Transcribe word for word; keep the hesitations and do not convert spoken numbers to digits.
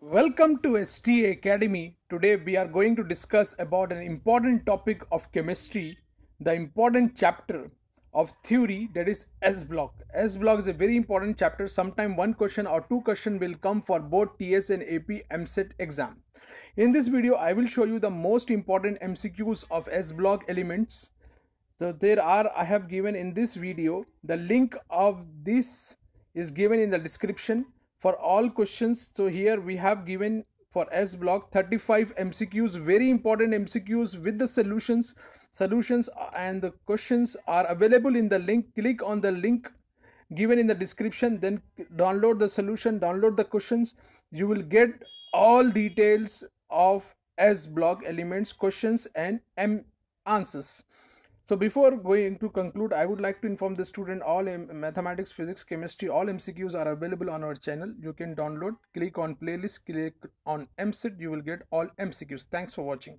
Welcome to S T A Academy. Today we are going to discuss about an important topic of chemistry, the important chapter of theory, that is S Block. S Block is a very important chapter. Sometime one question or two question will come for both T S and A P M SET exam. In this video, I will show you the most important M C Qs of S Block elements. So there are, I have given in this video, the link of this is given in the description. For all questions, so here we have given for S Block thirty-five M C Qs, very important M C Qs with the solutions. Solutions and the questions are available in the link. Click on the link given in the description, then download the solution, download the questions. You will get all details of S Block elements, questions and M answers. So before going to conclude, I would like to inform the student all mathematics, physics, chemistry, all M C Qs are available on our channel. You can download, click on playlist, click on M SET, you will get all M C Qs. Thanks for watching.